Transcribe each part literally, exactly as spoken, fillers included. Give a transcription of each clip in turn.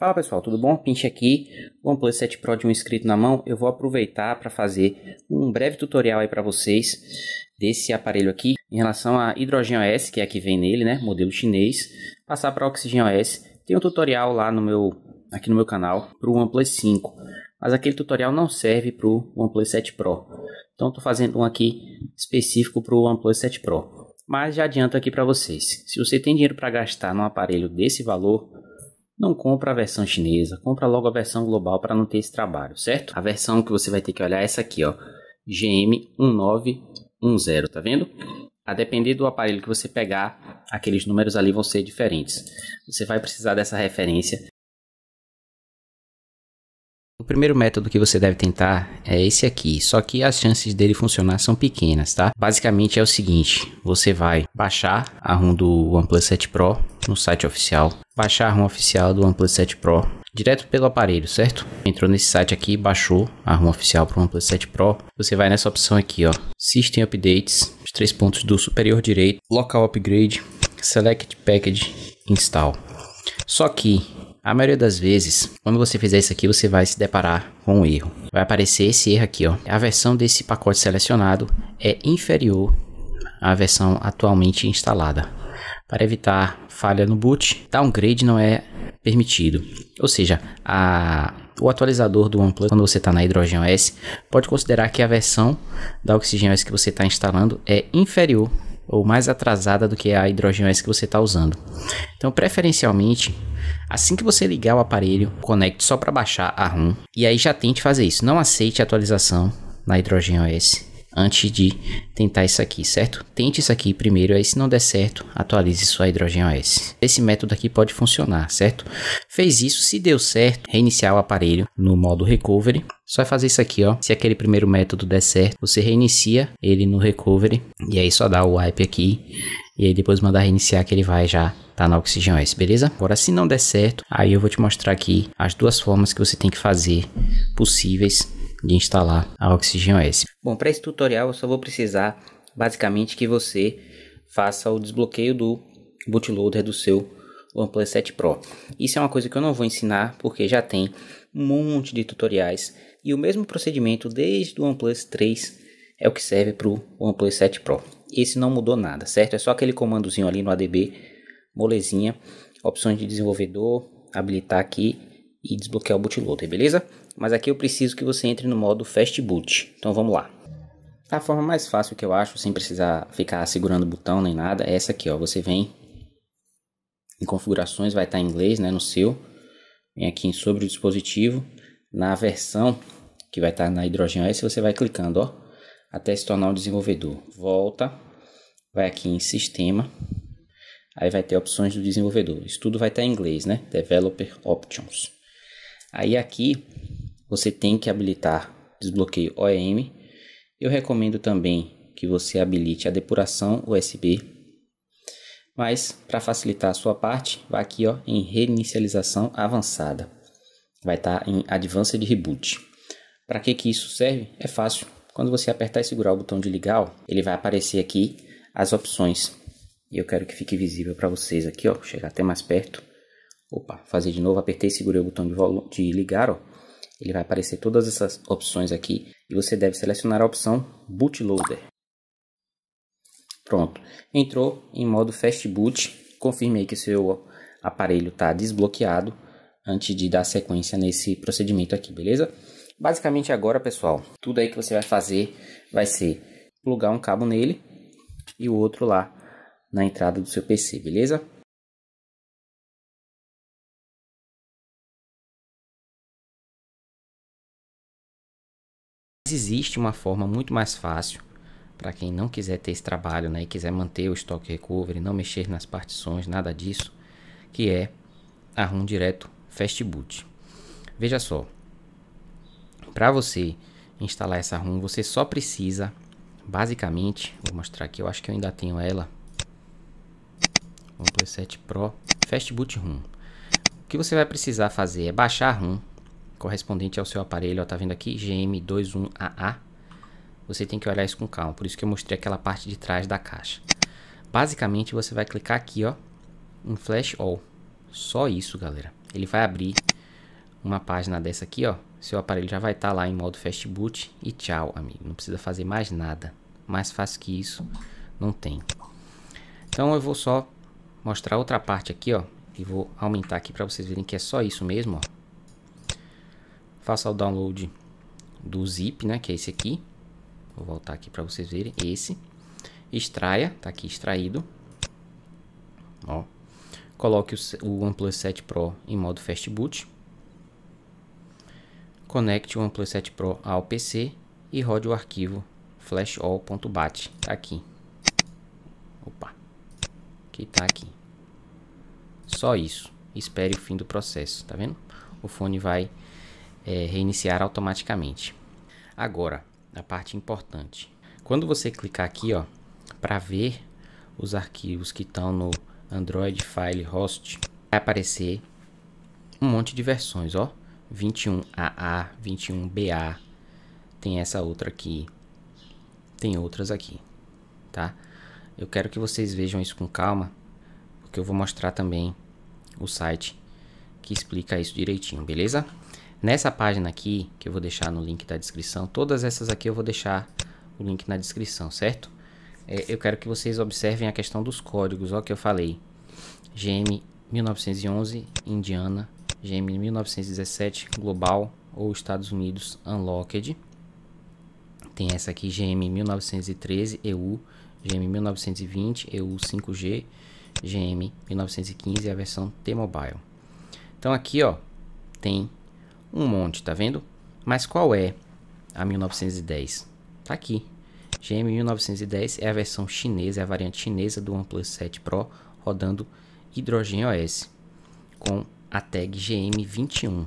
Fala pessoal, tudo bom? Pinche aqui, OnePlus sete Pro de um inscrito na mão. Eu vou aproveitar para fazer um breve tutorial aí para vocês desse aparelho aqui em relação a HydrogenOS, que é a que vem nele, né? Modelo chinês. Passar para OxygenOS. Tem um tutorial lá no meu, aqui no meu canal para o OnePlus cinco, mas aquele tutorial não serve para o OnePlus sete Pro. Então estou fazendo um aqui específico para o OnePlus sete Pro. Mas já adianto aqui para vocês: se você tem dinheiro para gastar num aparelho desse valor, não compra a versão chinesa, compra logo a versão global para não ter esse trabalho, certo? A versão que você vai ter que olhar é essa aqui, ó, G M um nove um zero, tá vendo? A depender do aparelho que você pegar, aqueles números ali vão ser diferentes. Você vai precisar dessa referência. O primeiro método que você deve tentar é esse aqui, só que as chances dele funcionar são pequenas, tá? Basicamente é o seguinte: você vai baixar a ROM do OnePlus sete Pro no site oficial, baixar a ROM oficial do OnePlus sete Pro direto pelo aparelho, certo? Entrou nesse site aqui, baixou a ROM oficial para o OnePlus sete Pro, você vai nessa opção aqui, ó, System Updates, os três pontos do superior direito, Local Upgrade, Select Package Install. Só que a maioria das vezes, quando você fizer isso aqui, você vai se deparar com um erro. Vai aparecer esse erro aqui, ó. A versão desse pacote selecionado é inferior à versão atualmente instalada. Para evitar falha no boot, downgrade não é permitido. Ou seja, a... o atualizador do OnePlus, quando você está na HydrogenOS, pode considerar que a versão da OxygenOS que você está instalando é inferior ou mais atrasada do que a HydrogenOS que você está usando. Então, preferencialmente, assim que você ligar o aparelho, conecte só para baixar a ROM e aí já tente fazer isso. Não aceite a atualização na HydrogenOS antes de tentar isso aqui, certo? Tente isso aqui primeiro, aí se não der certo, atualize sua HydrogenOS. Esse método aqui pode funcionar, certo? Fez isso, se deu certo, reiniciar o aparelho no modo recovery. Só fazer isso aqui, ó. Se aquele primeiro método der certo, você reinicia ele no recovery e aí só dá o wipe aqui e aí depois mandar reiniciar que ele vai já tá na OxygenOS, beleza? Agora, se não der certo, aí eu vou te mostrar aqui as duas formas que você tem que fazer possíveis de instalar a OxygenOS. Bom, para esse tutorial eu só vou precisar basicamente que você faça o desbloqueio do bootloader do seu OnePlus sete Pro. Isso é uma coisa que eu não vou ensinar porque já tem um monte de tutoriais e o mesmo procedimento desde o OnePlus três é o que serve para o OnePlus sete Pro. Esse não mudou nada, certo? É só aquele comandozinho ali no A D B, molezinha, opções de desenvolvedor, habilitar aqui e desbloquear o bootloader, beleza? Mas aqui eu preciso que você entre no modo Fastboot, então vamos lá. A forma mais fácil que eu acho, sem precisar ficar segurando o botão nem nada, é essa aqui, ó. Você vem em configurações, vai estar em inglês, né, no seu, vem aqui em sobre o dispositivo, na versão que vai estar na HydrogenOS, você vai clicando, ó, até se tornar um desenvolvedor. Volta, vai aqui em sistema, aí vai ter opções do desenvolvedor. Isso tudo vai estar em inglês, né? Developer Options. Aí aqui você tem que habilitar desbloqueio O E M. Eu recomendo também que você habilite a depuração U S B. Mas para facilitar a sua parte, vai aqui, ó, em reinicialização avançada. Vai estar em Advanced Reboot. Para que que isso serve? É fácil. Quando você apertar e segurar o botão de ligar, ó, ele vai aparecer aqui as opções. E eu quero que fique visível para vocês aqui, ó, chegar até mais perto. Opa, fazer de novo, apertei e segurei o botão de, de ligar, ó. Ele vai aparecer todas essas opções aqui e você deve selecionar a opção Bootloader. Pronto, entrou em modo Fast Boot. Confirme aí que seu aparelho está desbloqueado antes de dar sequência nesse procedimento aqui, beleza? Basicamente agora, pessoal, tudo aí que você vai fazer vai ser plugar um cabo nele e o outro lá na entrada do seu P C, beleza? Existe uma forma muito mais fácil para quem não quiser ter esse trabalho, né, e quiser manter o Stock Recovery, não mexer nas partições, nada disso, que é a ROM direto Fastboot. Veja só, para você instalar essa ROM, você só precisa, basicamente, vou mostrar aqui, eu acho que eu ainda tenho ela, OnePlus sete Pro Fastboot ROM. O que você vai precisar fazer é baixar a ROM correspondente ao seu aparelho, ó, tá vendo aqui, G M vinte e um A A. Você tem que olhar isso com calma, por isso que eu mostrei aquela parte de trás da caixa. Basicamente você vai clicar aqui, ó, em Flash All. Só isso, galera. Ele vai abrir uma página dessa aqui, ó, seu aparelho já vai estar lá em modo Fastboot e tchau, amigo. Não precisa fazer mais nada. Mais fácil que isso não tem. Então eu vou só mostrar outra parte aqui, ó, e vou aumentar aqui para vocês verem que é só isso mesmo, ó. Faça o download do zip, né, que é esse aqui. Vou voltar aqui para vocês verem esse. Extraia, tá aqui extraído. Ó. Coloque o, o OnePlus sete Pro em modo Fastboot. Conecte o OnePlus sete Pro ao P C e rode o arquivo flashall ponto bat. Tá aqui. Opa. Que tá aqui. Só isso. Espere o fim do processo, tá vendo? O fone vai é, reiniciar automaticamente. Agora, a parte importante. Quando você clicar aqui, ó, para ver os arquivos que estão no Android File Host, vai aparecer um monte de versões, ó, vinte e um A A, vinte e um B A, tem essa outra aqui, tem outras aqui, tá? Eu quero que vocês vejam isso com calma, porque eu vou mostrar também o site que explica isso direitinho, beleza? Nessa página aqui, que eu vou deixar no link da descrição, todas essas aqui eu vou deixar o link na descrição, certo? É, eu quero que vocês observem a questão dos códigos, ó, que eu falei. G M mil novecentos e onze, Indiana. G M mil novecentos e dezessete, Global ou Estados Unidos, Unlocked. Tem essa aqui, G M mil novecentos e treze, E U. G M mil novecentos e vinte, E U cinco G. G M mil novecentos e quinze, a versão T-Mobile. Então aqui, ó, tem um monte, tá vendo? Mas qual é a mil novecentos e dez? Tá aqui. G M mil novecentos e dez é a versão chinesa, é a variante chinesa do OnePlus sete Pro rodando HydrogenOS com a tag G M vinte e um.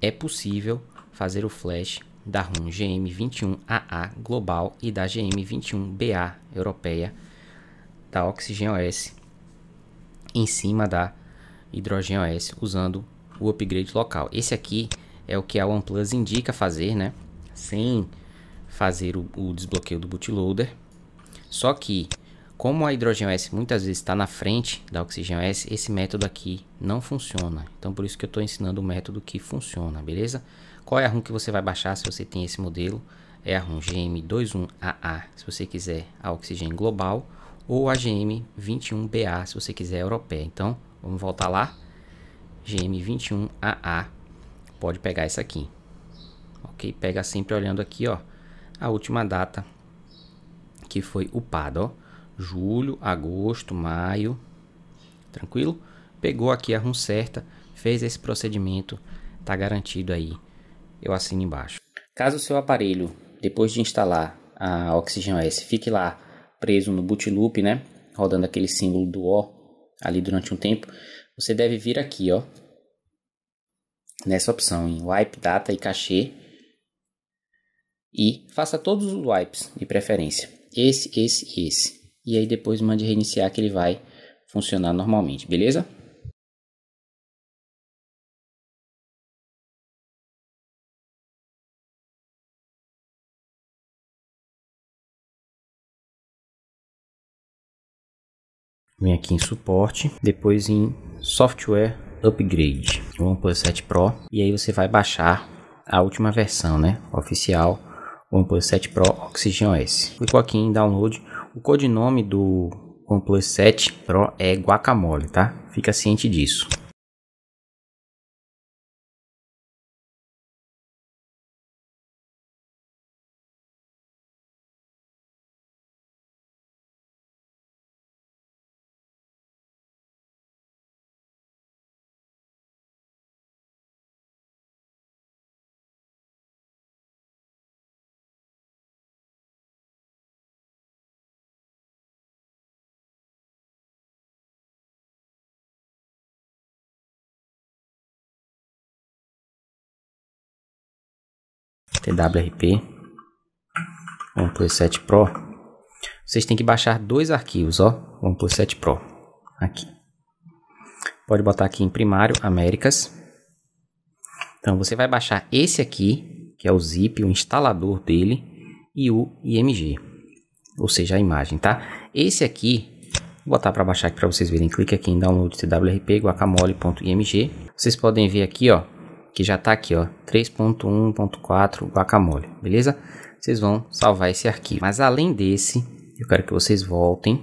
É possível fazer o flash da ROM G M vinte e um A A global e da G M vinte e um B A europeia da OxygenOS em cima da HydrogenOS usando o upgrade local. Esse aqui é o que a OnePlus indica fazer, né? Sem fazer o, o desbloqueio do bootloader. Só que, como a HydrogenOS muitas vezes está na frente da OxygenOS, esse método aqui não funciona. Então, por isso que eu estou ensinando o método que funciona, beleza? Qual é a ROM que você vai baixar se você tem esse modelo? É a ROM G M vinte e um A A, se você quiser a Oxygen global, ou a G M vinte e um B A, se você quiser a europeia. Então, vamos voltar lá. G M vinte e um A A, pode pegar essa aqui. Ok? Pega sempre olhando aqui, ó, a última data que foi upada, ó, julho, agosto, maio, tranquilo? Pegou aqui a ROM certa, fez esse procedimento, tá garantido aí, eu assino embaixo. Caso o seu aparelho, depois de instalar a OxygenOS, fique lá preso no boot loop, né, rodando aquele símbolo do O ali durante um tempo, você deve vir aqui, ó, nessa opção em Wipe, Data e Cachê, e faça todos os wipes de preferência, esse, esse e esse, e aí depois mande reiniciar que ele vai funcionar normalmente, beleza? Vem aqui em suporte, depois em software upgrade, OnePlus sete Pro, e aí você vai baixar a última versão, né, oficial OnePlus sete Pro OxygenOS. Clicou aqui em download. O codinome do OnePlus sete Pro é Guacamole, tá? Fica ciente disso. T W R P, OnePlus sete Pro, vocês têm que baixar dois arquivos, ó, OnePlus sete Pro, aqui, pode botar aqui em primário, Américas. Então você vai baixar esse aqui, que é o zip, o instalador dele, e o I M G, ou seja, a imagem, tá? Esse aqui, vou botar para baixar aqui para vocês verem, clique aqui em download T W R P guacamole ponto I M G, vocês podem ver aqui, ó, que já está aqui, ó, três ponto um ponto quatro Guacamole, beleza? Vocês vão salvar esse arquivo. Mas além desse, eu quero que vocês voltem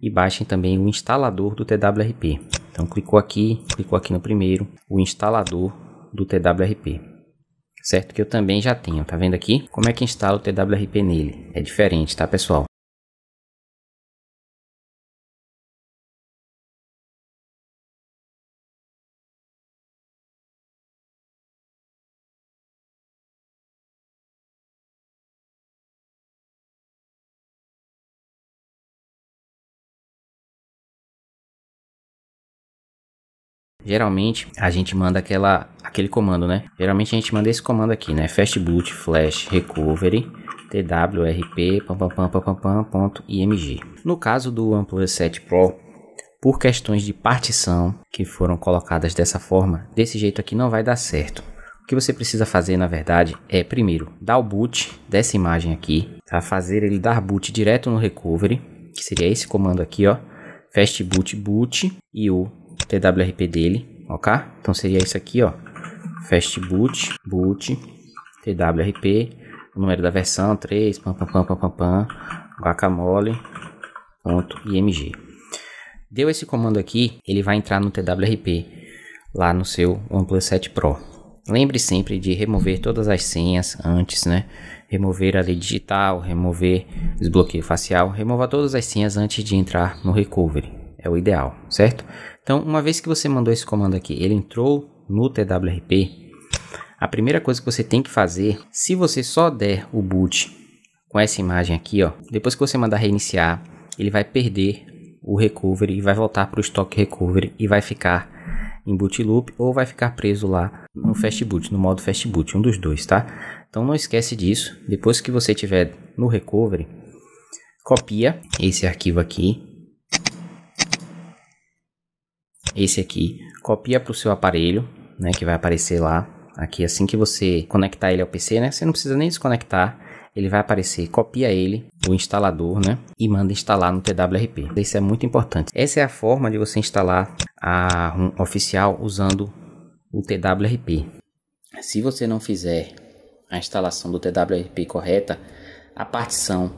e baixem também o instalador do T W R P. Então clicou aqui, clicou aqui no primeiro, o instalador do T W R P. Certo? Que eu também já tenho, tá vendo aqui? Como é que instala o T W R P nele? É diferente, tá, pessoal? Geralmente a gente manda aquela, aquele comando, né? Geralmente a gente manda esse comando aqui, né? Fastboot flash recovery twrp pam, pam, pam, pam, pam, ponto img. No caso do OnePlus sete Pro, por questões de partição que foram colocadas dessa forma, desse jeito aqui não vai dar certo. O que você precisa fazer, na verdade, é primeiro dar o boot dessa imagem aqui, tá? Fazer ele dar boot direto no recovery, que seria esse comando aqui, ó, fastboot boot e o T W R P dele, ok? Então seria isso aqui, ó, fastboot, boot, T W R P, o número da versão três, pam, pam, pam, pam, pam, pam, guacamole.img. Deu esse comando aqui, ele vai entrar no T W R P, lá no seu OnePlus sete Pro. Lembre sempre de remover todas as senhas antes, né? Remover a lei digital, remover desbloqueio facial, remova todas as senhas antes de entrar no recovery. É o ideal, certo? Então, uma vez que você mandou esse comando aqui, ele entrou no T W R P, a primeira coisa que você tem que fazer, se você só der o boot com essa imagem aqui, ó, depois que você mandar reiniciar, ele vai perder o recovery e vai voltar para o estoque recovery e vai ficar em boot loop ou vai ficar preso lá no fastboot, no modo fastboot, um dos dois, tá? Então, não esquece disso. Depois que você tiver no recovery, copia esse arquivo aqui. Esse aqui, copia para o seu aparelho, né, que vai aparecer lá, aqui assim que você conectar ele ao P C, né, você não precisa nem desconectar, ele vai aparecer, copia ele, o instalador, né, e manda instalar no T W R P, isso é muito importante. Essa é a forma de você instalar a ROM oficial usando o T W R P. Se você não fizer a instalação do T W R P correta, a partição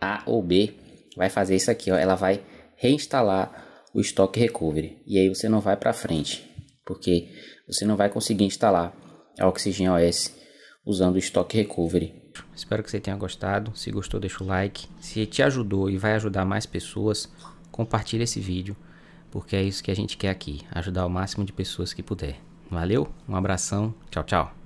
A ou B vai fazer isso aqui, ó, ela vai reinstalar o estoque recovery, e aí você não vai para frente, porque você não vai conseguir instalar a OxygenOS usando o estoque recovery. Espero que você tenha gostado. Se gostou, deixa o like. Se te ajudou e vai ajudar mais pessoas, compartilha esse vídeo, porque é isso que a gente quer aqui, ajudar o máximo de pessoas que puder. Valeu, um abração, tchau, tchau.